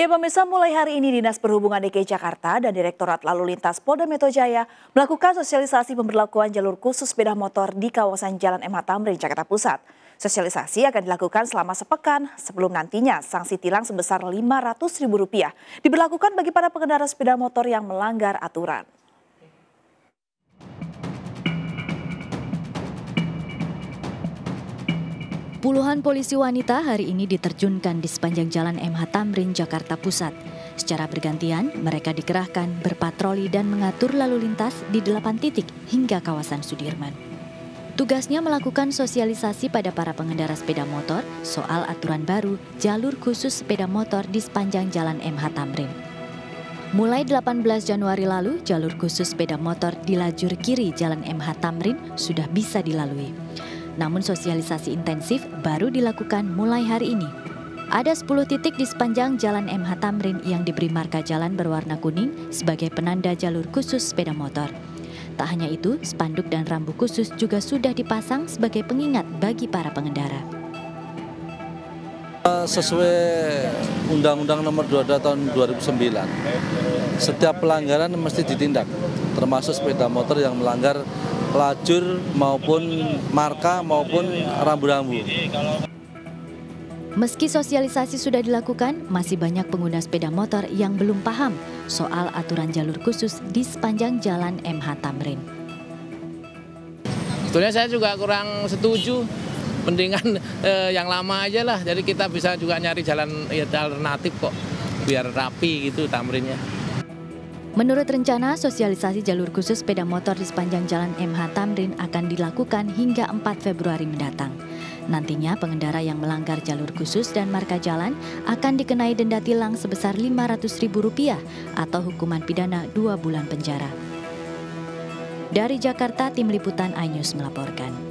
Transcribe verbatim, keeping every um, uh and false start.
Ya pemirsa, mulai hari ini Dinas Perhubungan D K I Jakarta dan Direktorat Lalu Lintas Polda Metro Jaya melakukan sosialisasi pemberlakuan jalur khusus sepeda motor di kawasan Jalan M H Thamrin, Jakarta Pusat. Sosialisasi akan dilakukan selama sepekan sebelum nantinya sanksi tilang sebesar lima ratus ribu rupiah diberlakukan bagi para pengendara sepeda motor yang melanggar aturan. Puluhan polisi wanita hari ini diterjunkan di sepanjang Jalan M H Thamrin, Jakarta Pusat. Secara bergantian, mereka dikerahkan berpatroli dan mengatur lalu lintas di delapan titik hingga kawasan Sudirman. Tugasnya melakukan sosialisasi pada para pengendara sepeda motor soal aturan baru jalur khusus sepeda motor di sepanjang Jalan M H Thamrin. Mulai delapan belas Januari lalu, jalur khusus sepeda motor di lajur kiri Jalan M H Thamrin sudah bisa dilalui. Namun sosialisasi intensif baru dilakukan mulai hari ini. Ada sepuluh titik di sepanjang Jalan M H Thamrin yang diberi marka jalan berwarna kuning sebagai penanda jalur khusus sepeda motor. Tak hanya itu, spanduk dan rambu khusus juga sudah dipasang sebagai pengingat bagi para pengendara. Sesuai Undang-Undang Nomor dua puluh dua tahun dua ribu sembilan, setiap pelanggaran mesti ditindak, termasuk sepeda motor yang melanggar lajur maupun marka maupun rambu-rambu. Meski sosialisasi sudah dilakukan, masih banyak pengguna sepeda motor yang belum paham soal aturan jalur khusus di sepanjang Jalan M H Thamrin. Sebetulnya saya juga kurang setuju, mendingan eh, yang lama aja lah. Jadi kita bisa juga nyari jalan ya, alternatif kok, biar rapi gitu Thamrinnya. Menurut rencana, sosialisasi jalur khusus sepeda motor di sepanjang Jalan M H Thamrin akan dilakukan hingga empat Februari mendatang. Nantinya pengendara yang melanggar jalur khusus dan marka jalan akan dikenai denda tilang sebesar lima ratus ribu rupiah atau hukuman pidana dua bulan penjara. Dari Jakarta, Tim Liputan iNews melaporkan.